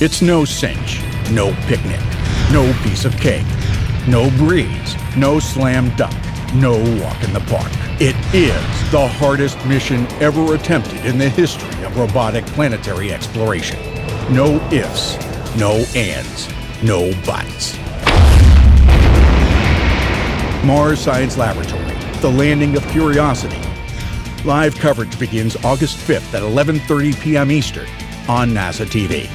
It's no cinch, no picnic, no piece of cake, no breeze, no slam dunk, no walk in the park. It is the hardest mission ever attempted in the history of robotic planetary exploration. No ifs, no ands, no buts. Mars Science Laboratory, the landing of Curiosity. Live coverage begins August 5th at 11:30 p.m. Eastern on NASA TV.